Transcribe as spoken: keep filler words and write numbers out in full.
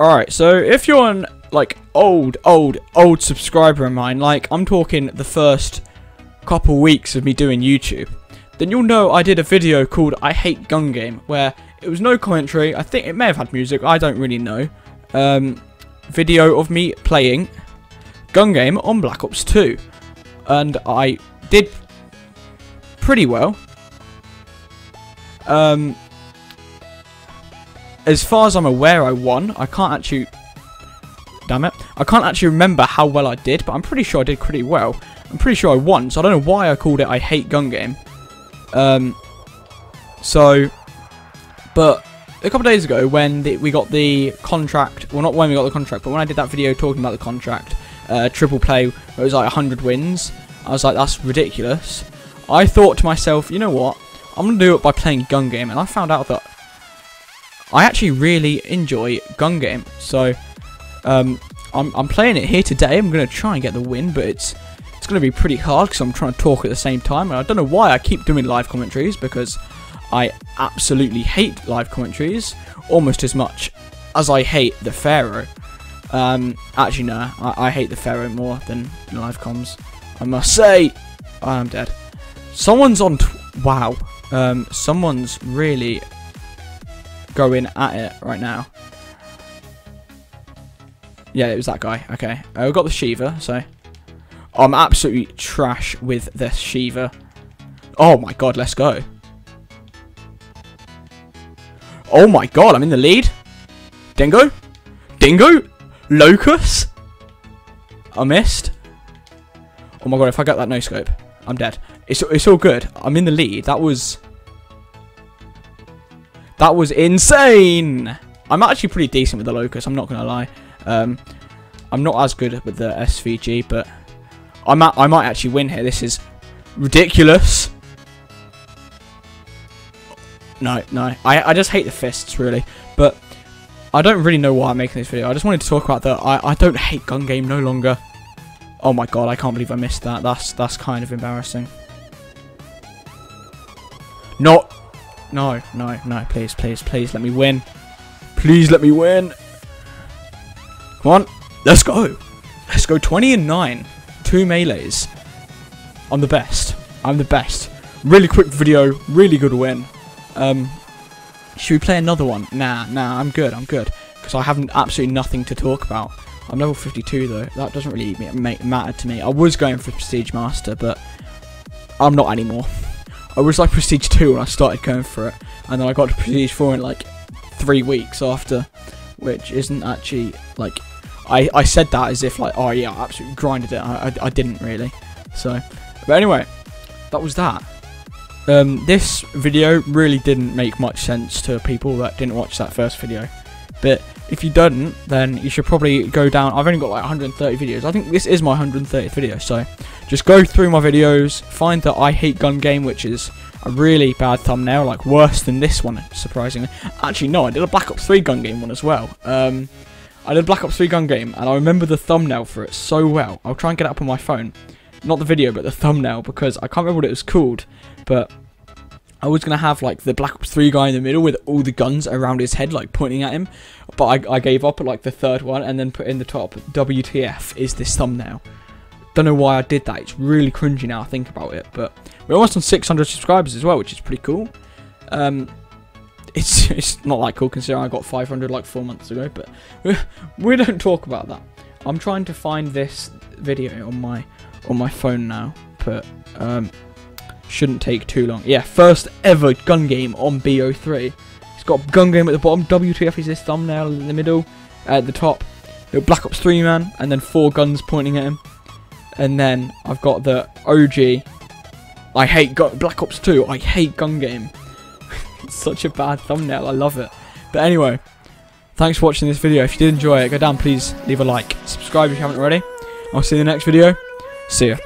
Alright, so if you're an, like, old, old, old subscriber of mine, like, I'm talking the first couple weeks of me doing YouTube, then you'll know I did a video called I Hate Gun Game, where it was no commentary, I think it may have had music, I don't really know, um, video of me playing Gun Game on Black Ops two, and I did pretty well. Um... As far as I'm aware, I won. I can't actually... Damn it. I can't actually remember how well I did, but I'm pretty sure I did pretty well. I'm pretty sure I won, so I don't know why I called it I Hate Gun Game. Um, so, but a couple of days ago when the, we got the contract, well not when we got the contract, but when I did that video talking about the contract, uh, triple play, it was like one hundred wins, I was like, that's ridiculous. I thought to myself, you know what, I'm going to do it by playing Gun Game, and I found out that I actually really enjoy Gun Game, so um, I'm, I'm playing it here today. I'm going to try and get the win, but it's it's going to be pretty hard because I'm trying to talk at the same time. And I don't know why I keep doing live commentaries, because I absolutely hate live commentaries almost as much as I hate the Pharaoh. Um, actually, no, I, I hate the Pharaoh more than live comms, I must say. I'm dead. Someone's on... T wow. Um, someone's really... going at it right now. Yeah, it was that guy. Okay, I uh, got the Shiva, so I'm absolutely trash with the Shiva. Oh my god, let's go. Oh my god, I'm in the lead. Dingo, Dingo, Locus. I missed. Oh my god, if I get that no scope, I'm dead. It's it's all good. I'm in the lead. That was. That was insane! I'm actually pretty decent with the Locus, I'm not going to lie. Um, I'm not as good with the S V G, but I might, I might actually win here. This is ridiculous. No, no. I, I just hate the fists, really. But I don't really know why I'm making this video. I just wanted to talk about that. I, I don't hate Gun Game no longer. Oh my god, I can't believe I missed that. That's, that's kind of embarrassing. Not... No, no, no, please, please, please let me win. Please let me win. Come on, let's go. Let's go, twenty and nine. Two melees. I'm the best. I'm the best. Really quick video, really good win. Um, should we play another one? Nah, nah, I'm good, I'm good. Because I haven't absolutely nothing to talk about. I'm level fifty-two though. That doesn't really matter to me. I was going for Prestige Master, but I'm not anymore. I was like Prestige two when I started going for it, and then I got to Prestige four in like three weeks after, which isn't actually, like, I, I said that as if like, oh yeah, I absolutely grinded it, I, I, I didn't really, so, but anyway, that was that. Um, this video really didn't make much sense to people that didn't watch that first video, but if you didn't, then you should probably go down. I've only got like one hundred thirty videos, I think this is my one hundred thirtieth video, so... Just go through my videos, find the I Hate Gun Game, which is a really bad thumbnail, like worse than this one, surprisingly. Actually, no, I did a Black Ops three Gun Game one as well. Um, I did a Black Ops three Gun Game, and I remember the thumbnail for it so well. I'll try and get it up on my phone. Not the video, but the thumbnail, because I can't remember what it was called, but I was going to have, like, the Black Ops three guy in the middle with all the guns around his head, like, pointing at him, but I, I gave up at, like, the third one, and then put in the top, W T F is this thumbnail. Don't know why I did that. It's really cringy now I think about it, but we're almost on six hundred subscribers as well, which is pretty cool. Um, it's it's not that cool considering I got five hundred like four months ago, but we, we don't talk about that. I'm trying to find this video on my on my phone now, but um, shouldn't take too long. Yeah, first ever Gun Game on B O three. It's got Gun Game at the bottom. W T F is this thumbnail in the middle, at the top. Black Ops three man, and then four guns pointing at him. And then I've got the O G, I hate Black Ops two, I hate Gun Game. It's such a bad thumbnail, I love it. But anyway, thanks for watching this video. If you did enjoy it, go down, please leave a like. Subscribe if you haven't already. I'll see you in the next video. See ya.